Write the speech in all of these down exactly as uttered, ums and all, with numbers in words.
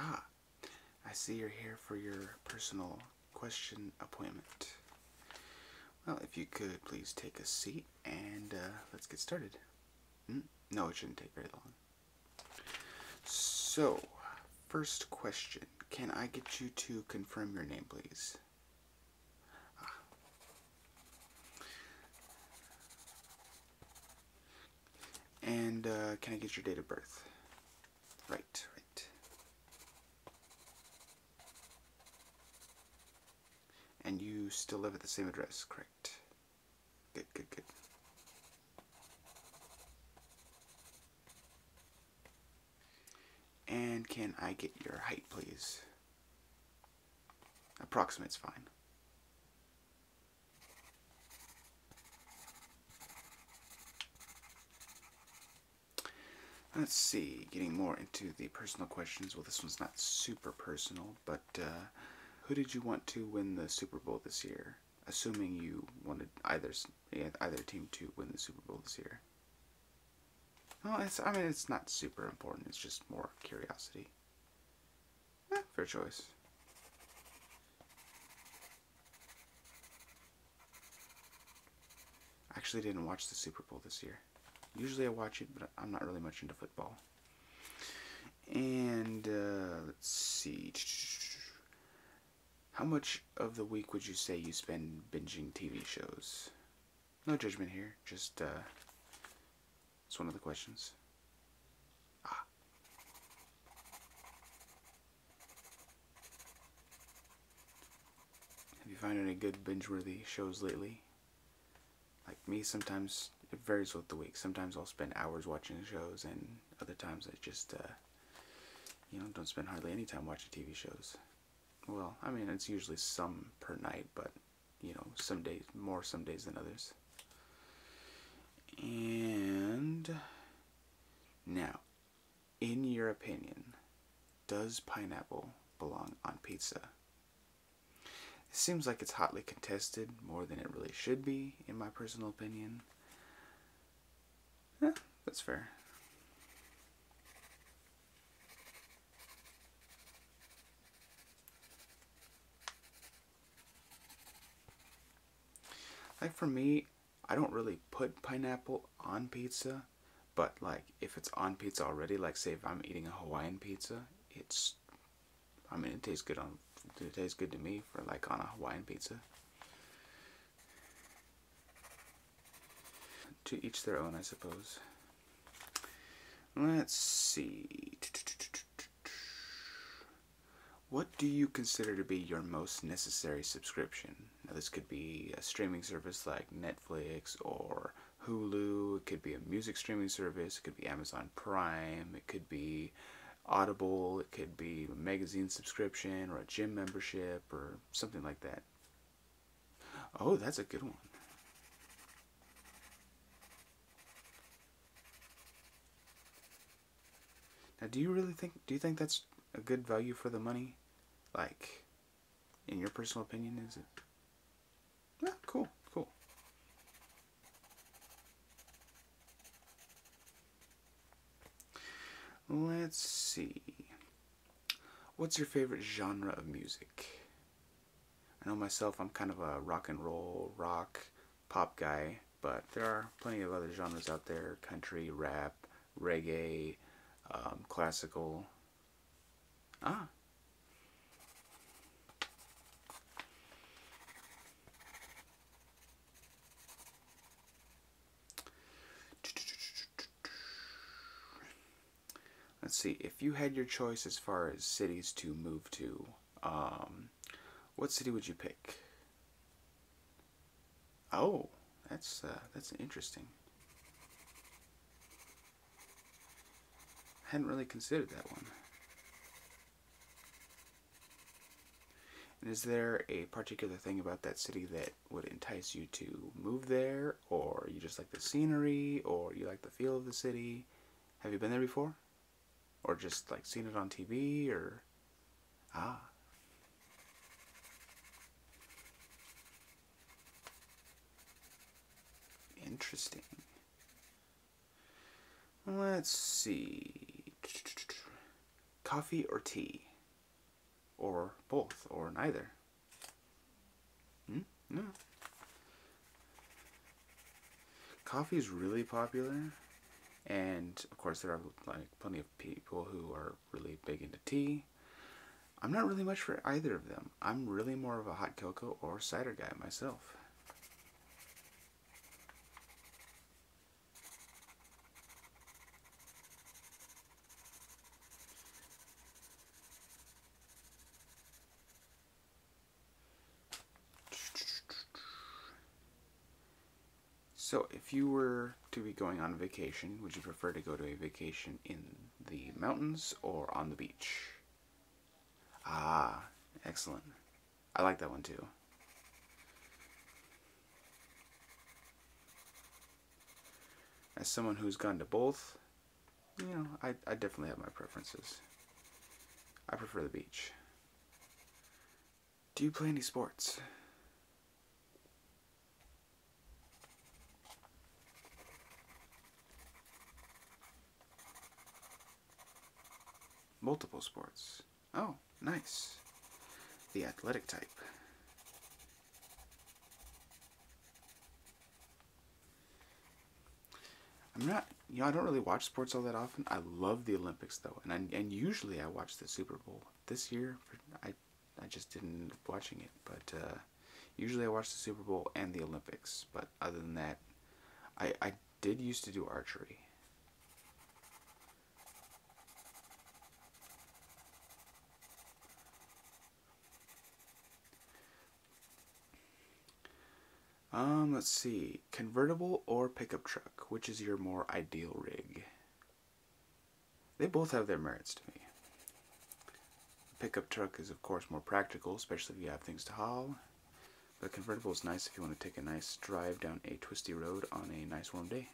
Ah, I see you're here for your personal question appointment. Well, if you could please take a seat and uh, let's get started. Mm? No, it shouldn't take very long. So, first question. Can I get you to confirm your name, please? Ah. And uh, can I get your date of birth? Right, right. And you still live at the same address, correct? Good, good, good. And can I get your height, please? Approximate's fine. Let's see, getting more into the personal questions. Well, this one's not super personal, but uh, who did you want to win the Super Bowl this year? Assuming you wanted either either team to win the Super Bowl this year. Well, it's, I mean, it's not super important. It's just more curiosity. Eh, fair choice. I actually didn't watch the Super Bowl this year. Usually I watch it, but I'm not really much into football. And, uh, let's see. How much of the week would you say you spend binging T V shows? No judgment here. Just, uh... it's one of the questions. Ah. Have you found any good binge-worthy shows lately? Like me, sometimes it varies with the week. Sometimes I'll spend hours watching shows, and other times I just, uh, you know, don't spend hardly any time watching T V shows. Well, I mean, it's usually some per night, but, you know, some days, more some days than others. And now, in your opinion, does pineapple belong on pizza? It seems like it's hotly contested, more than it really should be, in my personal opinion. Eh, that's fair. Like for me, I don't really put pineapple on pizza, but like if it's on pizza already, like say if I'm eating a Hawaiian pizza, it's, I mean, it tastes good on, it tastes good to me for like on a Hawaiian pizza. To each their own, I suppose. Let's see. What do you consider to be your most necessary subscription? Now, this could be a streaming service like Netflix or Hulu. It could be a music streaming service. It could be Amazon Prime. It could be Audible. It could be a magazine subscription or a gym membership or something like that. Oh, that's a good one. Now, do you really think, do you think that's a good value for the money? Like, in your personal opinion, is it? Yeah, cool, cool. Let's see. What's your favorite genre of music? I know myself, I'm kind of a rock and roll, rock, pop guy, but there are plenty of other genres out there. Country, rap, reggae, um, classical. Ah. Let's see, if you had your choice as far as cities to move to, um, what city would you pick? Oh, that's, uh, that's interesting. I hadn't really considered that one. And is there a particular thing about that city that would entice you to move there? Or you just like the scenery? Or you like the feel of the city? Have you been there before? Or just like seen it on T V? Or... ah. Interesting. Let's see. Coffee or tea? or both, or neither. Hmm? No. Coffee is really popular, and of course there are like plenty of people who are really big into tea. I'm not really much for either of them. I'm really more of a hot cocoa or cider guy myself. So if you were to be going on vacation, would you prefer to go to a vacation in the mountains or on the beach? Ah, excellent. I like that one too. As someone who's gone to both, you know, I, I definitely have my preferences. I prefer the beach. Do you play any sports? Multiple sports. Oh, nice. The athletic type. I'm not, you know, I don't really watch sports all that often. I love the Olympics though, and I, and usually I watch the Super Bowl. This year, I, I just didn't end up watching it, but uh, usually I watch the Super Bowl and the Olympics. But other than that, I, I did used to do archery. Um, let's see. Convertible or pickup truck? Which is your more ideal rig? They both have their merits to me. Pickup truck is of course more practical, especially if you have things to haul. But convertible is nice if you want to take a nice drive down a twisty road on a nice warm day.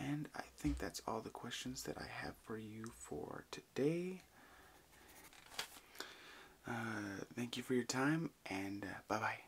And I think that's all the questions that I have for you for today. Uh, thank you for your time, and uh, bye-bye.